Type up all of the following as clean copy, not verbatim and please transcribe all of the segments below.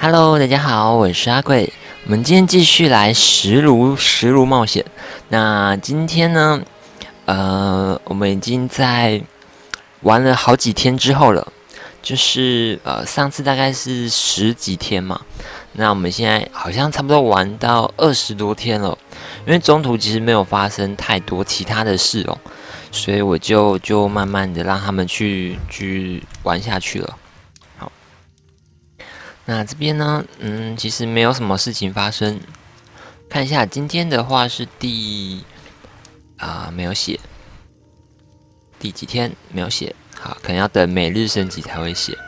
Hello， 大家好，我是阿贵。我们今天继续来石炉冒险。那今天呢，我们已经在玩了好几天之后了，就是上次大概是10几天嘛。那我们现在好像差不多玩到20多天了，因为中途其实没有发生太多其他的事哦，所以我就慢慢的让他们去玩下去了。 那这边呢，其实没有什么事情发生。看一下今天的话是没有写，第几天没有写，好，可能要等每日升级才会写。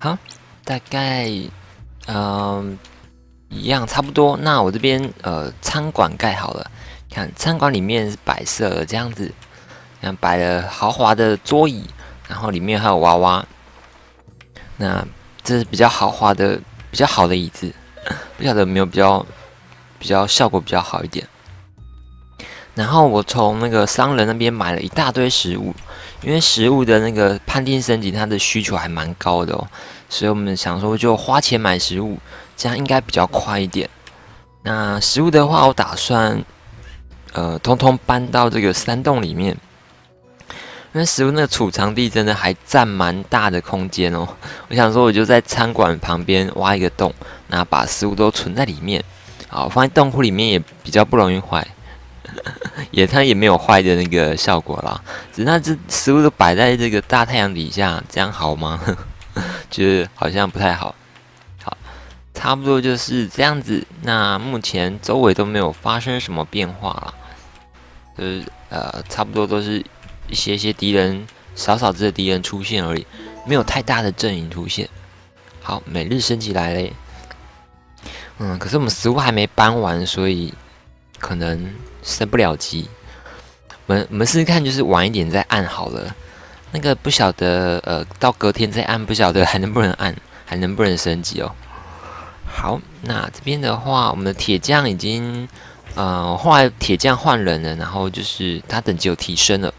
好，大概一样差不多。那我这边餐馆盖好了，看餐馆里面是摆设的这样子，然后摆了豪华的桌椅，然后里面还有娃娃。 那这是比较豪华的、比较好的椅子，不晓得有没有比较效果比较好一点。然后我从那个商人那边买了一大堆食物，因为食物的那个判定升级，它的需求还蛮高的哦，所以我们想说就花钱买食物，这样应该比较快一点。那食物的话，我打算通通搬到这个山洞里面。 因为食物那个储藏地真的还占蛮大的空间哦，我想说我就在餐馆旁边挖一个洞，然后把食物都存在里面，好放在冻库里面也比较不容易坏，它也没有坏的那个效果啦。只是那这食物都摆在这个大太阳底下，这样好吗？就是好像不太好。好，差不多就是这样子。那目前周围都没有发生什么变化啦，就是差不多都是。 一些敌人，少只的敌人出现而已，没有太大的阵营出现。好，每日升级来嘞。可是我们食物还没搬完，所以可能升不了级。我们试试看，就是晚一点再按好了。那个不晓得，到隔天再按，不晓得还能不能按，还能不能升级哦。好，那这边的话，我们的铁匠已经，后来铁匠换人了，然后就是他等级有提升了。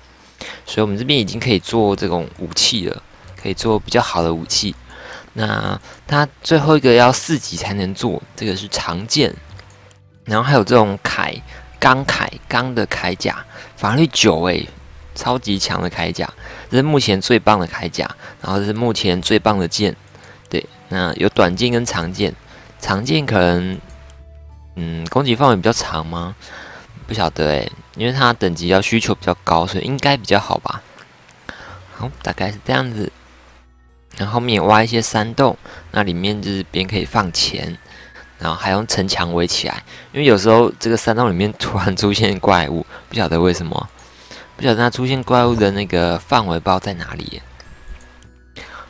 所以，我们这边已经可以做这种武器了，可以做比较好的武器。那它最后一个要4级才能做，这个是长剑。然后还有这种铠，钢的铠甲，防御9欸，超级强的铠甲，这是目前最棒的铠甲。然后这是目前最棒的剑，对。那有短剑跟长剑，长剑可能，攻击范围比较长吗？不晓得欸。 因为它等级要需求比较高，所以应该比较好吧。好，大概是这样子。然后后面也挖一些山洞，那里面就是边可以放钱，然后还用城墙围起来。因为有时候这个山洞里面突然出现怪物，不晓得为什么，不晓得它出现怪物的那个范围包在哪里。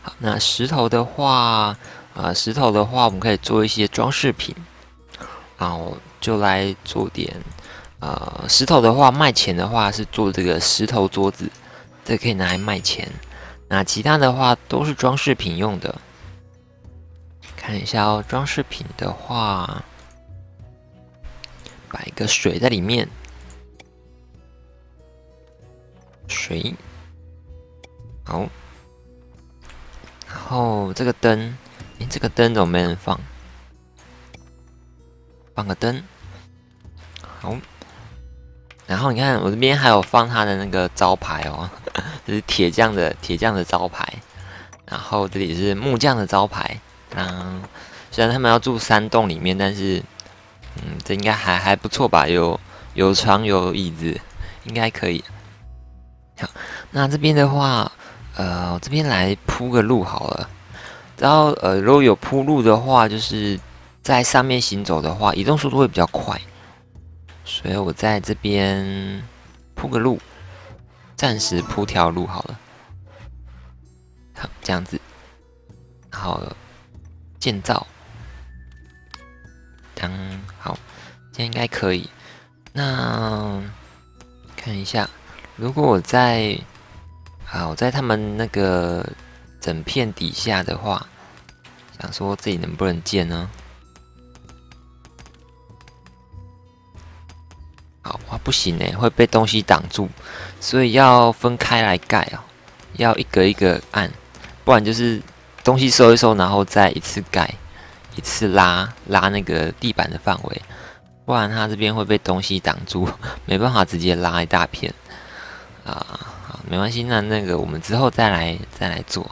好，那石头的话，我们可以做一些装饰品，然后就来做点。 石头的话，卖钱的话是做这个石头桌子，这可以拿来卖钱。那其他的话都是装饰品用的。看一下哦，装饰品的话，摆一个水在里面，水，好。然后这个灯，这个灯怎么没人放？放个灯，好。 然后你看，我这边还有放他的那个招牌哦，这是铁匠的招牌，然后这里是木匠的招牌。虽然他们要住山洞里面，但是，这应该还不错吧？有床有椅子，应该可以。好，那这边的话，我这边来铺个路好了。然后如果有铺路的话，就是在上面行走的话，移动速度会比较快。 所以我在这边铺个路，暂时铺条路好了。好，这样子，然后建造，好，这样应该可以。那看一下，如果我在他们那个整片底下的话，想说自己能不能建呢？ 哇，不行欸，会被东西挡住，所以要分开来盖哦，要一个一个按，不然就是东西收一收，然后再一次盖，一次拉那个地板的范围，不然它这边会被东西挡住，没办法直接拉一大片啊。好，没关系，那个我们之后再来做。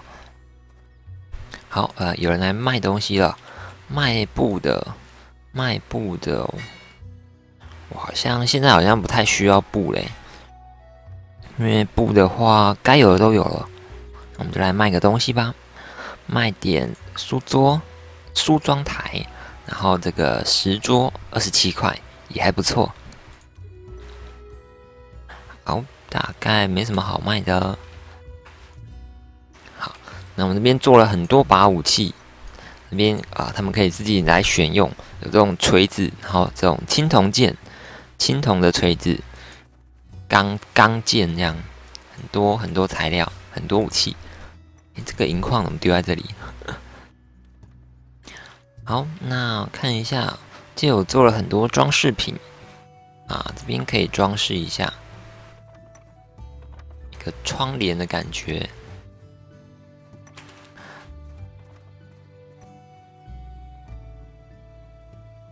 好，有人来卖东西了，卖布的、哦，我好像现在好像不太需要布嘞，因为布的话该有的都有了。 我们就来卖个东西吧，卖点书桌、梳妆台，然后这个石桌27块也还不错。好，大概没什么好卖的。好，那我们这边做了很多把武器，这边啊，他们可以自己来选用，有这种锤子，然后这种青铜剑、青铜的锤子、钢剑这样，很多很多材料，很多武器。 这个银矿我们丢在这里。好，那看一下，这有做了很多装饰品啊，这边可以装饰一下，一个窗帘的感觉。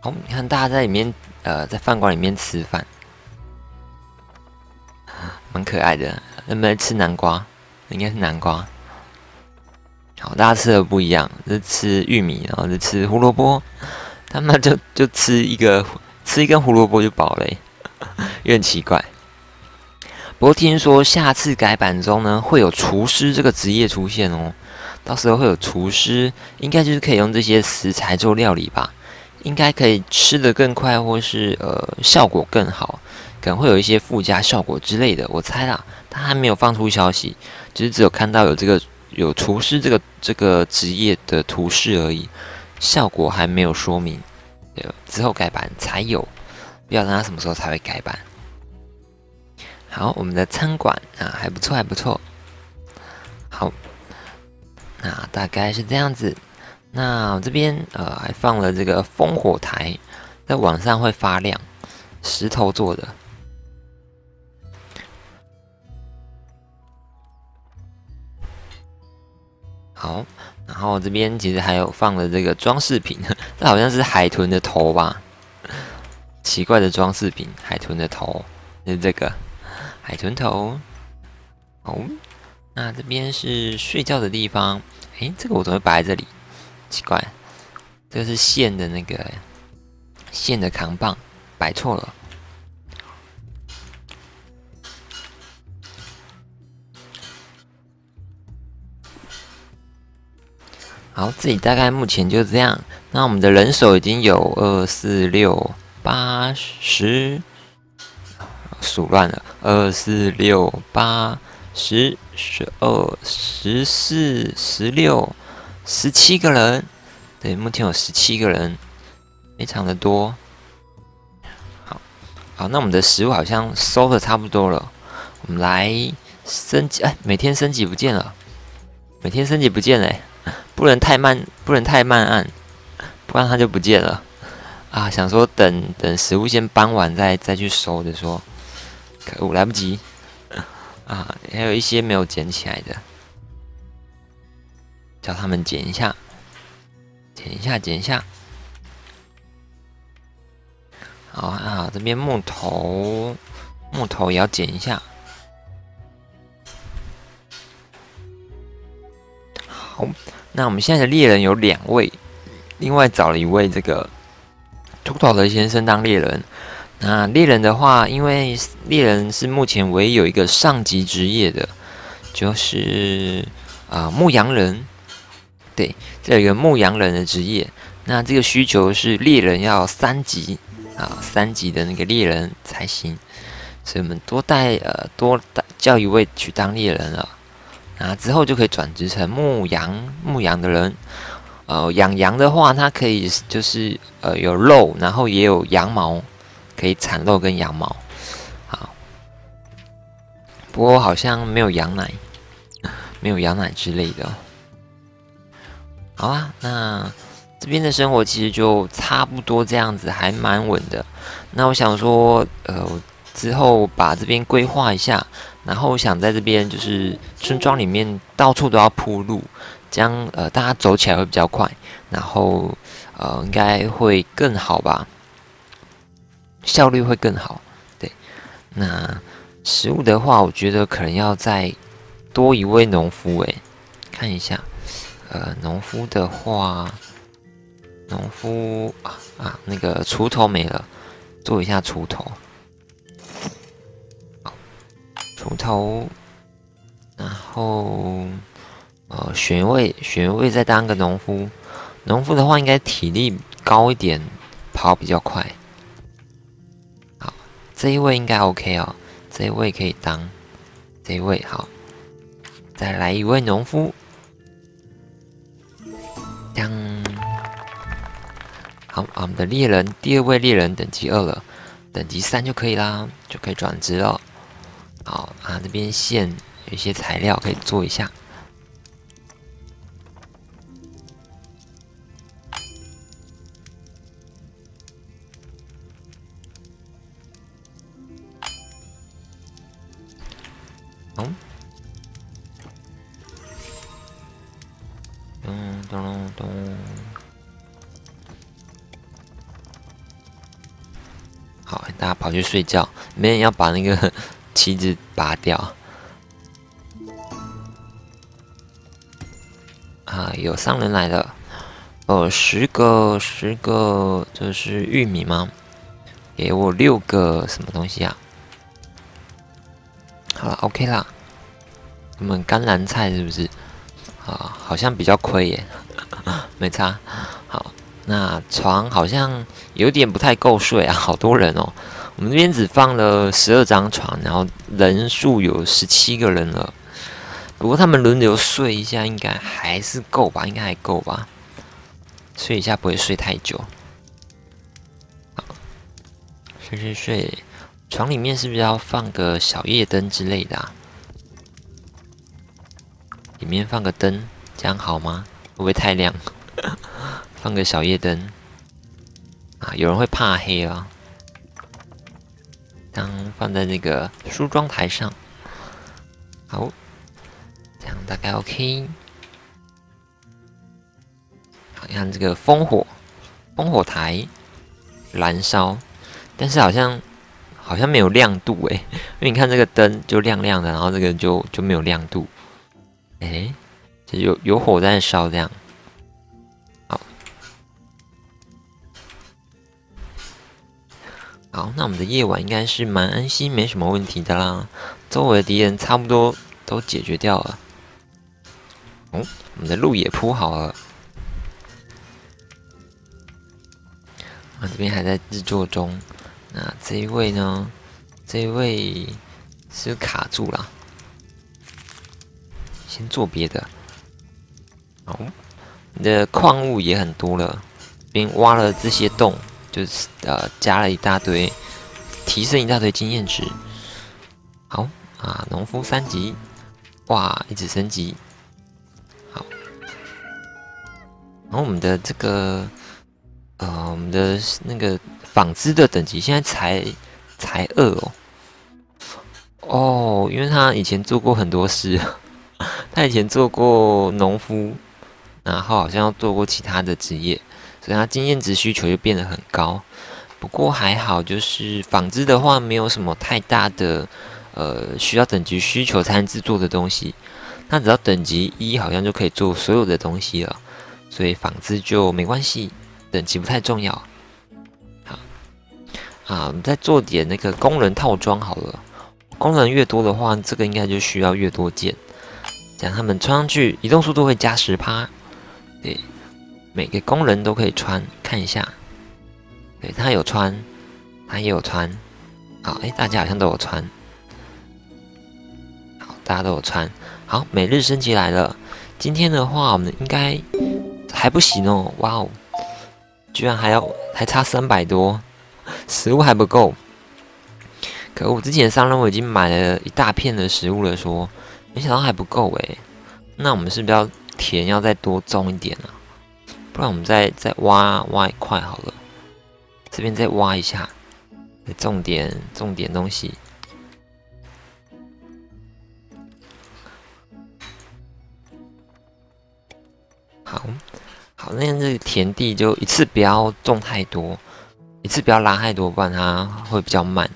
好，你看大家在里面，在饭馆里面吃饭，蛮可爱的。有没有吃南瓜？应该是南瓜。 好，大家吃的不一样，是吃玉米，然后是吃胡萝卜，他们就吃一根胡萝卜就饱了，有点奇怪。不过听说下次改版中呢，会有厨师这个职业出现哦，到时候会有厨师，应该就是可以用这些食材做料理吧，应该可以吃得更快，或是效果更好，可能会有一些附加效果之类的，我猜啦，他还没有放出消息，就是只有看到有这个。 有厨师这个职业的图示而已，效果还没有说明，对，之后改版才有，不知道它什么时候才会改版。好，我们的餐馆啊还不错，还不错。好，那大概是这样子。那这边还放了这个烽火台，在晚上会发亮，石头做的。 好，然后这边其实还有放了这个装饰品，这好像是海豚的头吧？奇怪的装饰品，海豚的头就是这个海豚头。哦，那这边是睡觉的地方。诶，这个我怎么会摆在这里？奇怪，这个是线的那个线的扛棒，摆错了。好，这里大概目前就这样。那我们的人手已经有2、4、6、8、10，数乱了，2、4、6、8、10、12、14、16、17个人。对，目前有17个人，非常的多。好，那我们的食物好像收的差不多了，我们来升级。哎，每天升级不见了，每天升级不见了、欸。 不能太慢按，不然它就不见了啊！想说等食物先搬完再去收的说，可恶来不及啊！还有一些没有捡起来的，叫他们捡一下。好啊，这边木头也要捡一下。 好，那我们现在的猎人有2位，另外找了1位这个秃头的先生当猎人。那猎人的话，因为猎人是目前唯一有一个上级职业的，就是牧羊人。对，这有一个牧羊人的职业。那这个需求是猎人要3级啊，3级的那个猎人才行。所以我们多带叫1位去当猎人了。 啊，之后就可以转职成牧羊的人。养羊的话，它可以就是有肉，然后也有羊毛，可以产肉跟羊毛。好，不过好像没有羊奶，没有羊奶之类的。好啊，那这边的生活其实就差不多这样子，还蛮稳的。那我想说，之后把这边规划一下，然后想在这边就是村庄里面到处都要铺路，这样大家走起来会比较快，然后应该会更好吧，效率会更好。对，那食物的话，我觉得可能要再多一位农夫诶，看一下，农夫的话，农夫那个锄头没了，做一下锄头。 锄头，然后选一位，再当个农夫。农夫的话，应该体力高一点，跑比较快。好，这一位应该 OK 哦，这一位可以当，这一位好，再来一位农夫。当，好，我们的猎人，第二位猎人等级2了，等级3就可以啦，就可以转职了。 好啊，这边线有一些材料可以做一下。咚咚咚。好，大家跑去睡觉，没人要把那个。 旗子拔掉啊！有商人来了，10个，这是玉米吗？给我6个什么东西啊？好了 ，OK 啦。我们甘蓝菜是不是？啊，好像比较亏耶，没差。好，那床好像有点不太够睡啊，好多人哦。 我们这边只放了12张床，然后人数有17个人了。不过他们轮流睡一下，应该还是够吧？应该还够吧？睡一下不会睡太久。好，睡。床里面是不是要放个小夜灯之类的啊？里面放个灯，这样好吗？会不会太亮？放个小夜灯啊？有人会怕黑啊？ 当放在那个梳妆台上，好，这样大概 OK。好，看这个烽火台燃烧，但是好像没有亮度诶，因为你看这个灯就亮亮的，然后这个就没有亮度，诶，就有火在烧这样。 好，那我们的夜晚应该是蛮安心，没什么问题的啦。周围的敌人差不多都解决掉了。哦，我们的路也铺好了。啊，这边还在制作中。那这一位呢？这一位是卡住了，先做别的。好，你的矿物也很多了，并挖了这些洞。 就是加了一大堆，提升一大堆经验值。好啊，农夫3级，哇，一直升级。好，然后我们的这个我们的那个纺织的等级现在才2哦。哦，因为他以前做过很多事，他以前做过农夫，然后好像做过其他的职业。 所以它经验值需求就变得很高，不过还好，就是纺织的话没有什么太大的需要等级需求才能制作的东西，那只要等级1好像就可以做所有的东西了，所以纺织就没关系，等级不太重要。好，啊，我们再做点那个工人套装好了，工人越多的话，这个应该就需要越多件，这样他们穿上去移动速度会加10%，对。 每个工人都可以穿，看一下，对他有穿，他也有穿，好，哎，大家好像都有穿，好，大家都有穿，好，每日升级来了。今天的话，我们应该还不行哦，哇哦，居然还差300多，食物还不够。可恶，之前上任我已经买了一大片的食物了说，没想到还不够哎，那我们是不是要田要再多种一点啊？ 不然我们再挖一块好了，这边再挖一下，再种点东西。好，那这个田地就一次不要种太多，一次不要拉太多，不然它会比较慢，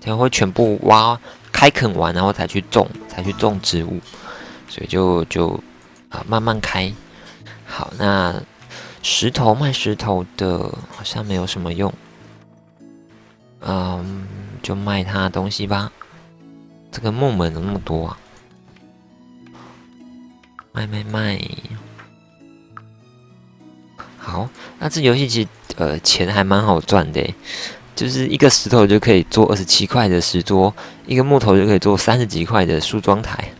它会全部挖开垦完，然后才去种植物，所以就慢慢开。好，那石头卖石头的好像没有什么用，就卖它的东西吧。这个木门怎么那么多啊？卖。好，那这游戏其实钱还蛮好赚的，就是一个石头就可以做27块的石桌，一个木头就可以做30几块的梳妆台，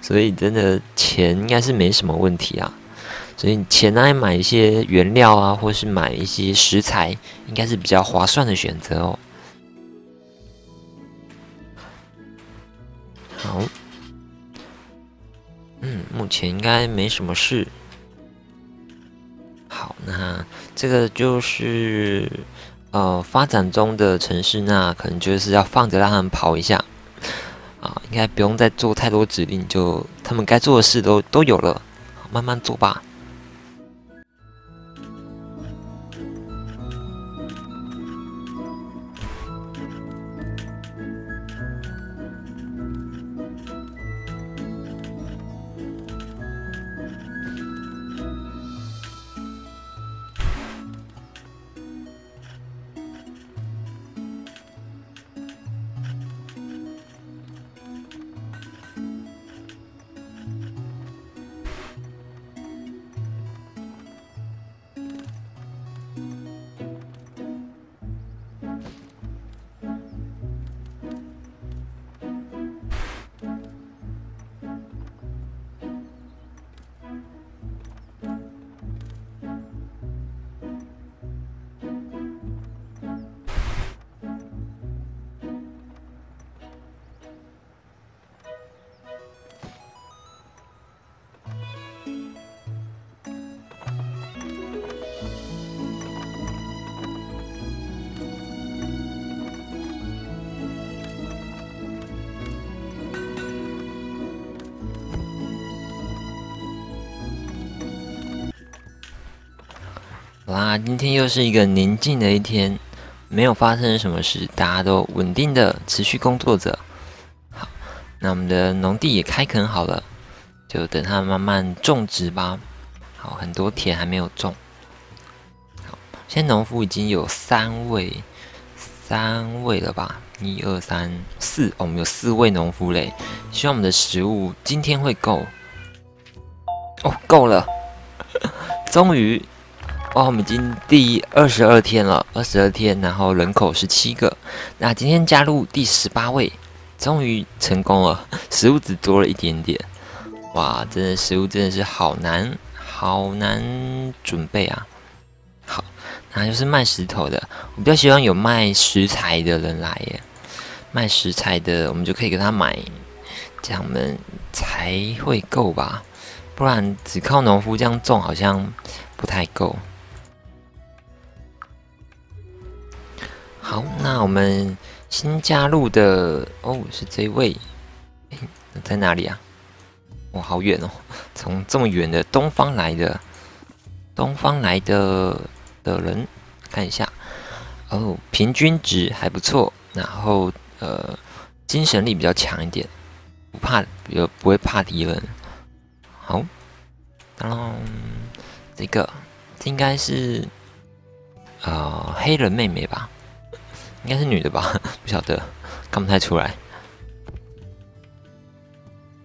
所以真的钱应该是没什么问题啊。所以钱来买一些原料啊，或是买一些食材，应该是比较划算的选择哦。好，目前应该没什么事。好，那这个就是发展中的城市，那可能就是要放着让他们跑一下啊，应该不用再做太多指令，就他们该做的事都有了，慢慢做吧。哇，今天又是一个宁静的一天，没有发生什么事，大家都稳定的持续工作着。好，那我们的农地也开垦好了，就等它慢慢种植吧。好，很多田还没有种。好，现在农夫已经有三位了吧？1、2、3、4，哦，我们有4位农夫嘞。希望我们的食物今天会够。哦，够了，终于。哇，我们已经第22天了，22天，然后人口17个，那今天加入第18位，终于成功了，食物只多了一点点。哇，真的食物真的是好难准备啊。好，那就是卖石头的，我比较希望有卖食材的人来耶，卖食材的我们就可以给他买，这样我们才会够吧，不然只靠农夫这样种好像不太够。好，那我们新加入的哦是这位，在哪里啊？哇，好远哦，从这么远的东方来的人看一下哦，平均值还不错，然后精神力比较强一点，不会怕敌人。好，当然这个应该是黑人妹妹吧。应该是女的吧，不晓得，看不太出来。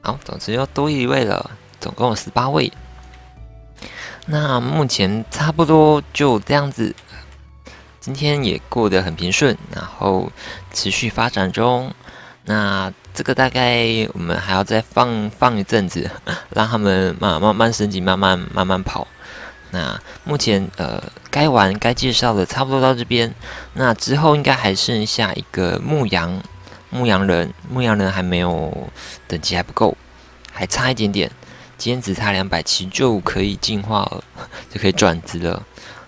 好，总之又多一位了，总共有18位。那目前差不多就这样子，今天也过得很平顺，然后持续发展中。那这个大概我们还要再放一阵子，让他们慢慢升级，慢慢跑。那目前该玩该介绍的差不多到这边，那之后应该还剩下一个牧羊人，牧羊人还没有等级还不够，还差一点点，今天只差270就可以进化了，就可以转职了。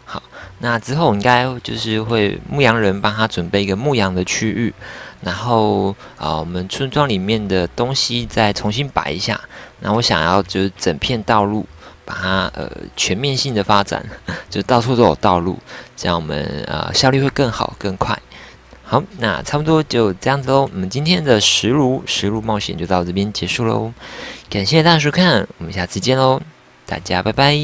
好，那之后应该就是会牧羊人帮他准备一个牧羊的区域，然后我们村庄里面的东西再重新摆一下，那我想要就是整片道路。把它全面性的发展，就到处都有道路，这样我们效率会更好更快。好，那差不多就这样子喽。我们今天的实录冒险就到这边结束喽，感谢大家收看，我们下次见喽，大家拜拜。